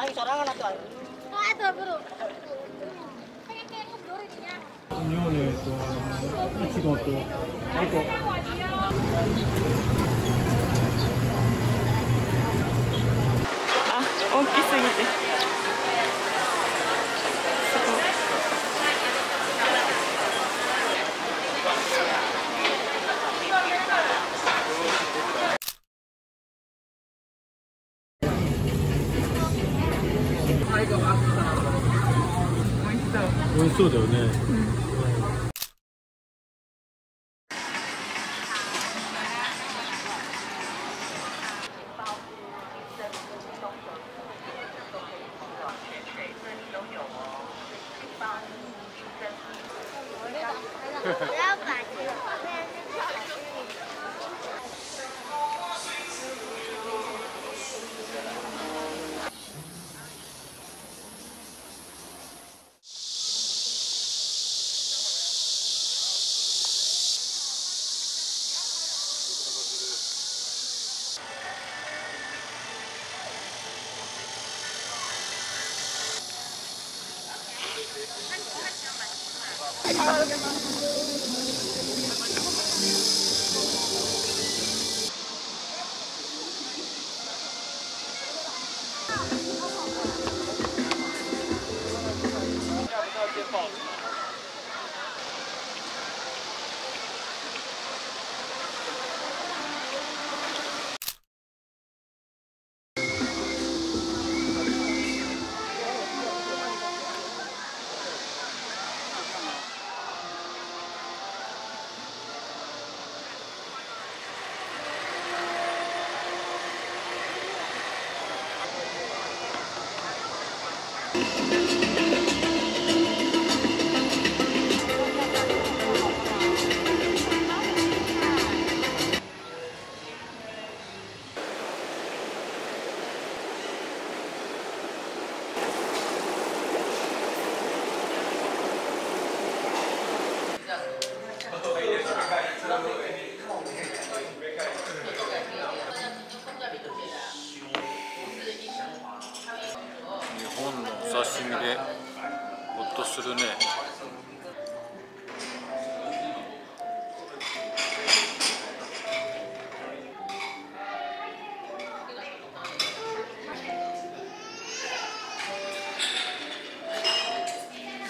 아니 저랑 하나 또 아니야. 아, 더불어. 음료는 또 이치도 또 아이고. 아, 웃기스기지. 美味しそうだよね。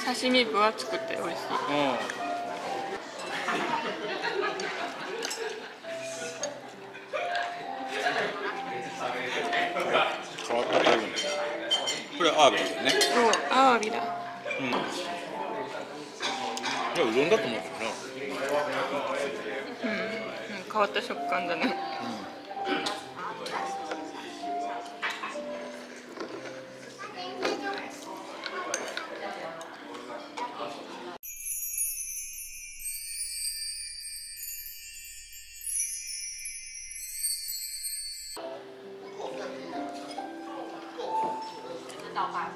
刺身分厚くて美味しい。変わった食べ物。これアワビだよね。そう、アワビだ。うん。うどんだと思うけどな。うん、変わった食感だね。うん。 到吧。